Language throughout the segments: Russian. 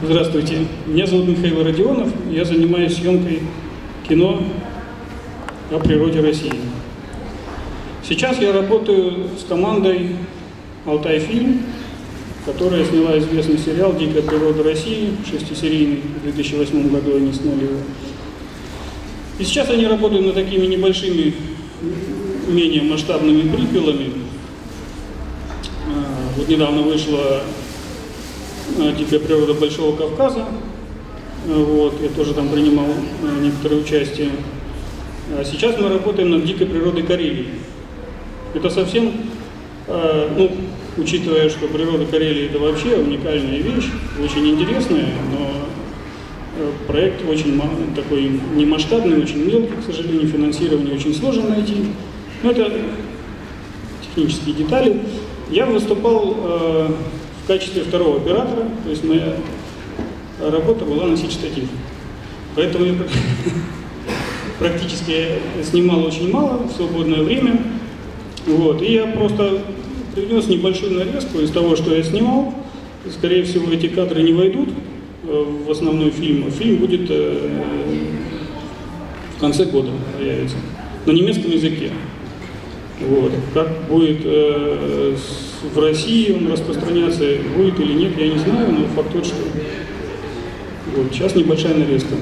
Здравствуйте, меня зовут Михаил Родионов, я занимаюсь съемкой кино о природе России. Сейчас я работаю с командой «Алтайфильм», которая сняла известный сериал «Дикая природа России», шестисерийный, в 2008 году они сняли его. И сейчас они работают над такими небольшими, менее масштабными приквелами. Вот недавно вышла «Дикая природа Большого Кавказа». Вот, я тоже там принимал некоторое участие. А сейчас мы работаем над «Дикой природой Карелии». Это совсем, ну, учитывая, что природа Карелии – это вообще уникальная вещь, очень интересная, но проект очень такой немасштабный, очень мелкий, к сожалению, финансирование очень сложно найти. Но это технические детали. Я выступал в качестве второго оператора, то есть моя работа была носить штатив. Поэтому я практически снимал очень мало в свободное время. Вот. И я просто привнес небольшую нарезку из того, что я снимал. Скорее всего, эти кадры не войдут в основной фильм. Фильм будет в конце года появится на немецком языке. Вот. Как будет в России он распространяться, будет или нет, я не знаю, но факт тот, что вот. Сейчас небольшая нарезка.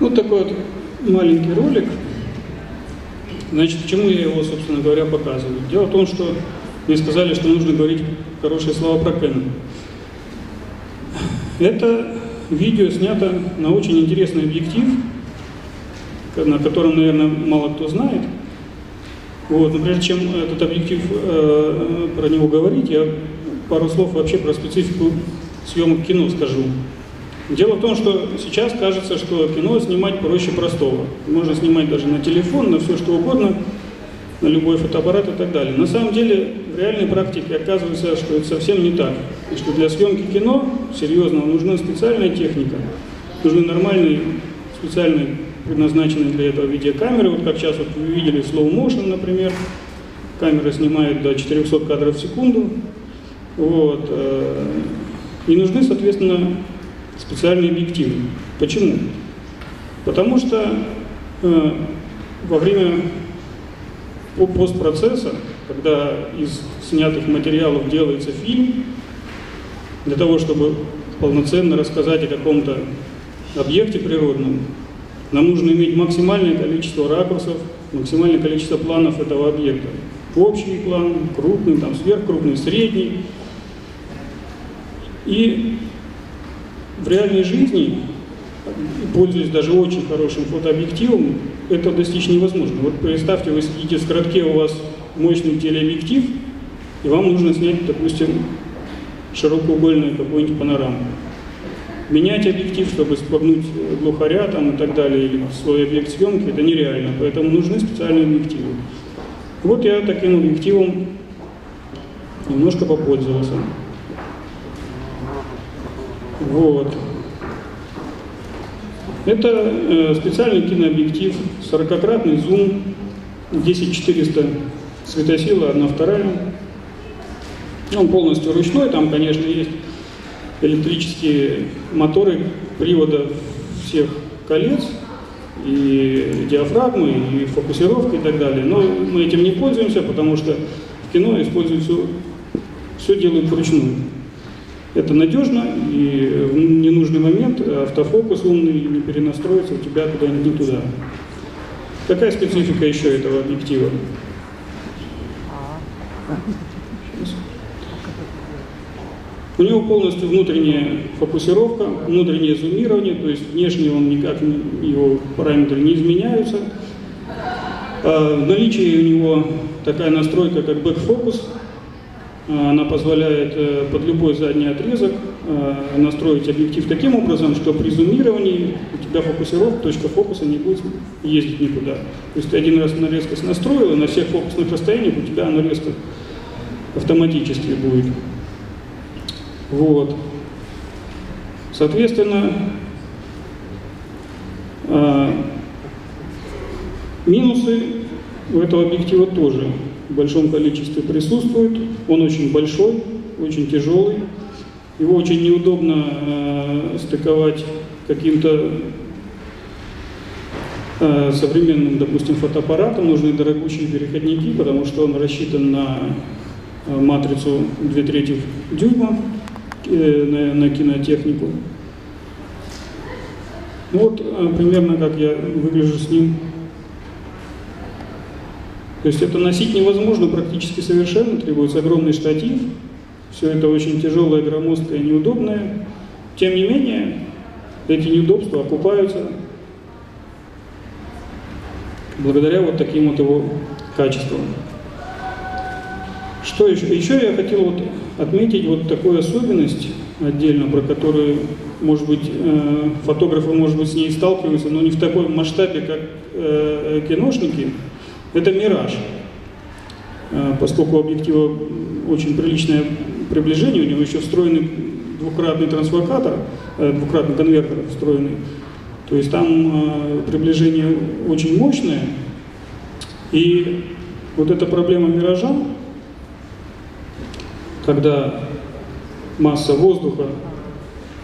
Вот такой вот маленький ролик. Значит, почему я его, собственно говоря, показываю? Дело в том, что мне сказали, что нужно говорить хорошие слова про Кэна. Это видео снято на очень интересный объектив. на котором, наверное, мало кто знает. Вот. Но прежде чем этот объектив, про него говорить, я пару слов вообще про специфику съемок кино скажу. Дело в том, что сейчас кажется, что кино снимать проще простого. Можно снимать даже на телефон, на все что угодно, на любой фотоаппарат и так далее. На самом деле, в реальной практике оказывается, что это совсем не так. И что для съемки кино, серьезного, нужна специальная техника. Нужны нормальные, специальные, предназначенные для этого видеокамеры. Вот как сейчас вот вы видели слоу-моушен, например. Камера снимает до 400 кадров в секунду. Вот. И нужны, соответственно, специальные объективы. Почему? Потому что во время постпроцесса, когда из снятых материалов делается фильм, для того, чтобы полноценно рассказать о каком-то объекте природном, нам нужно иметь максимальное количество ракурсов, максимальное количество планов этого объекта. Общий план, крупный, там, сверхкрупный, средний. И в реальной жизни, пользуясь даже очень хорошим фотообъективом, это достичь невозможно. Вот представьте, вы сидите в городке, у вас мощный телеобъектив, и вам нужно снять, допустим, широкоугольную какую-нибудь панораму. Менять объектив, чтобы спугнуть глухаря там, и так далее, или свой объект съемки, это нереально, поэтому нужны специальные объективы. Вот я таким объективом немножко попользовался. Вот. Это специальный кинообъектив, 40-кратный зум, 10400 светосила, 1/2. Он полностью ручной, там, конечно, есть электрические моторы привода всех колец, и диафрагмы, и фокусировка, и так далее. Но мы этим не пользуемся, потому что в кино используют все делают вручную. Это надежно, и в ненужный момент автофокус умный не перенастроится у тебя куда-нибудь не туда. Какая специфика еще этого объектива? У него полностью внутренняя фокусировка, внутреннее зумирование, то есть внешне он никак, его параметры не изменяются. В наличии у него такая настройка, как бэкфокус. Она позволяет под любой задний отрезок настроить объектив таким образом, что при зумировании у тебя фокусировка, точка фокуса не будет ездить никуда. То есть ты один раз на резкость настроил, и на всех фокусных расстояниях у тебя она резко автоматически будет. Вот. Соответственно, минусы у этого объектива тоже в большом количестве присутствуют. Он очень большой, очень тяжелый. Его очень неудобно стыковать каким-то современным, допустим, фотоаппаратом. Нужны дорогущие переходники, потому что он рассчитан на матрицу 2/3 дюйма. На кинотехнику. Вот примерно как я выгляжу с ним. То есть это носить невозможно практически совершенно, требуется огромный штатив, все это очень тяжелое, громоздкое, неудобное. Тем не менее, эти неудобства окупаются благодаря вот таким вот его качествам. Что еще? Еще я хотел вот отметить вот такую особенность отдельно, про которую, может быть, фотографы, может быть, с ней сталкиваются, но не в таком масштабе, как киношники. Это мираж. Поскольку у объектива очень приличное приближение, у него еще встроенный двукратный трансфокатор, двукратный конвертер встроенный, то есть там приближение очень мощное. И вот эта проблема миража, когда масса воздуха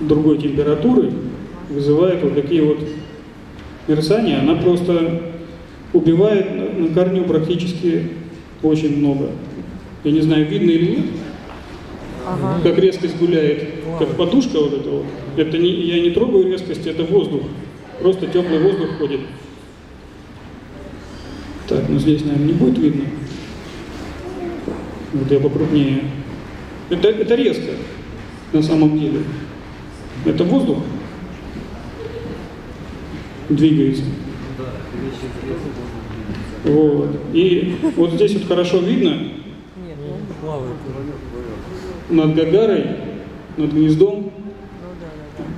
другой температуры вызывает вот такие вот мерцания, она просто убивает на корню практически очень много. Я не знаю, видно или нет, ага, как резкость гуляет, как подушка вот эта вот. Это не, я не трогаю резкость, это воздух, просто теплый воздух ходит. Так, ну здесь, наверное, не будет видно. Вот я покрупнее. Это резко, на самом деле. Это воздух двигается. Вот. И вот здесь вот хорошо видно, над Гагарой, над гнездом,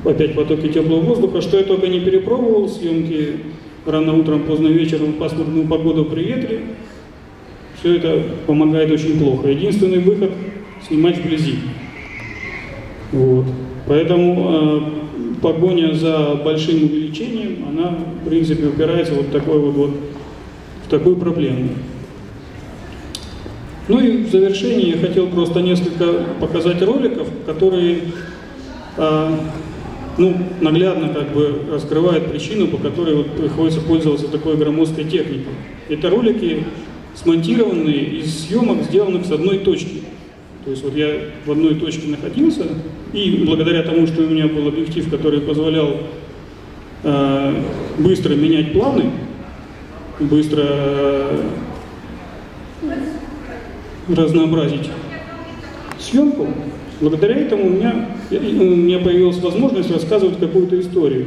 опять потоки теплого воздуха, что я только не перепробовал, съемки рано утром, поздно вечером, в пасмурную погоду при ветре, все это помогает очень плохо. Единственный выход – снимать вблизи. Вот. Поэтому погоня за большим увеличением, она, в принципе, упирается вот, в такую проблему. Ну и в завершении я хотел просто несколько показать роликов, которые наглядно как бы раскрывают причину, по которой вот приходится пользоваться такой громоздкой техникой. Это ролики, смонтированные из съемок, сделанных с одной точки. То есть вот я в одной точке находился, и благодаря тому, что у меня был объектив, который позволял быстро менять планы, быстро разнообразить съемку, благодаря этому у меня появилась возможность рассказывать какую-то историю.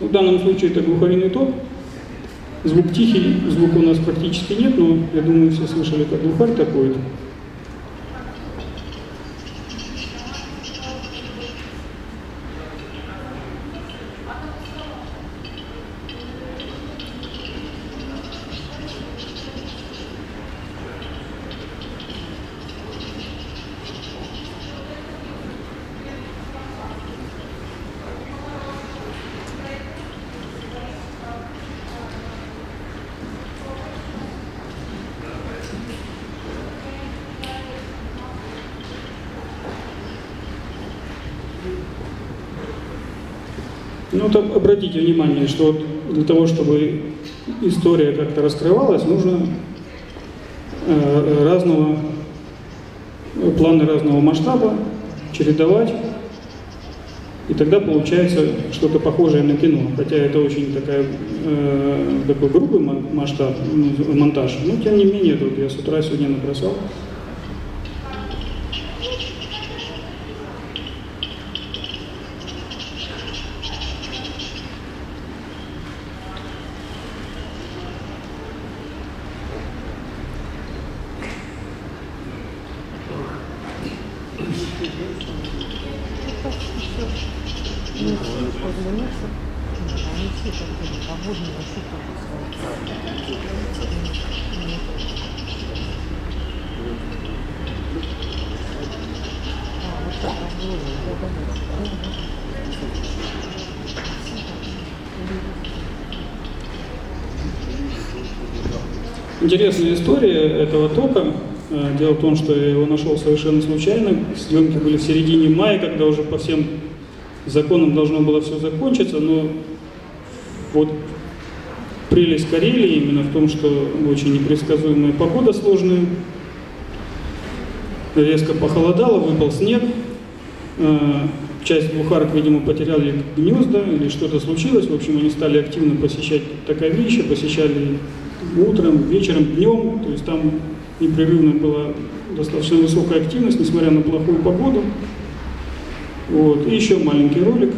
В данном случае это глухариный топ. Звук тихий, звука у нас практически нет, но я думаю, все слышали, как глухарь такой. Ну, так обратите внимание, что для того, чтобы история как-то раскрывалась, нужно разного плана, разного масштаба чередовать, и тогда получается что-то похожее на кино. Хотя это очень такой грубый монтаж, но тем не менее, вот я с утра сегодня набросал. Интересная история этого тока. Дело в том, что я его нашел совершенно случайно. Съемки были в середине мая, когда уже по всем законам должно было все закончиться, но вот прелесть Карелии именно в том, что очень непредсказуемая погода, сложная. Резко похолодало, выпал снег. Часть глухарок, видимо, потеряли гнезда или что-то случилось. В общем, они стали активно посещать таковище, посещали утром, вечером, днем. То есть там непрерывно была достаточно высокая активность, несмотря на плохую погоду. Вот. И еще маленький ролик.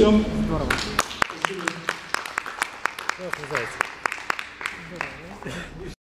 всем. Здорово.